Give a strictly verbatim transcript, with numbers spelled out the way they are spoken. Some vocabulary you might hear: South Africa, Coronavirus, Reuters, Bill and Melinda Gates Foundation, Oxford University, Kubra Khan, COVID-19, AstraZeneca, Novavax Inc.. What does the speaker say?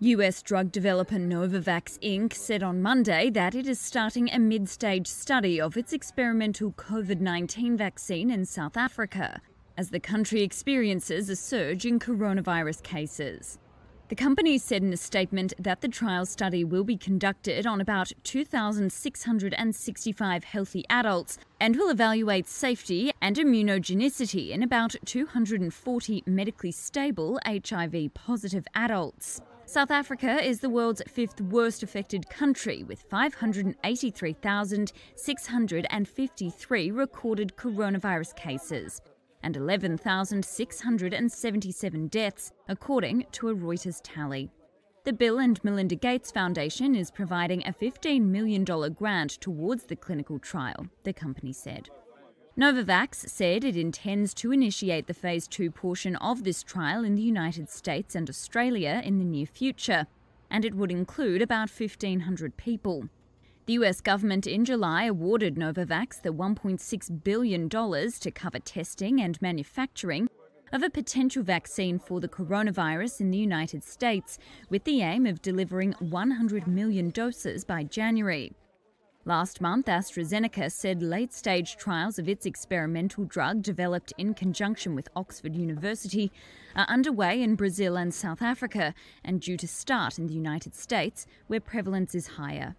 U S drug developer Novavax Incorporated said on Monday that it is starting a mid-stage study of its experimental COVID nineteen vaccine in South Africa, as the country experiences a surge in coronavirus cases. The company said in a statement that the trial study will be conducted on about two thousand six hundred sixty-five healthy adults and will evaluate safety and immunogenicity in about two hundred forty medically stable H I V-positive adults. South Africa is the world's fifth worst affected country, with five hundred eighty-three thousand six hundred fifty-three recorded coronavirus cases and eleven thousand six hundred seventy-seven deaths, according to a Reuters tally. The Bill and Melinda Gates Foundation is providing a fifteen million dollars grant towards the clinical trial, the company said. Novavax said it intends to initiate the phase two portion of this trial in the United States and Australia in the near future, and it would include about fifteen hundred people. The U S government in July awarded Novavax the one point six billion dollars to cover testing and manufacturing of a potential vaccine for the coronavirus in the United States, with the aim of delivering one hundred million doses by January. Last month, AstraZeneca said late-stage trials of its experimental drug, developed in conjunction with Oxford University, are underway in Brazil and South Africa, and due to start in the United States, where prevalence is higher.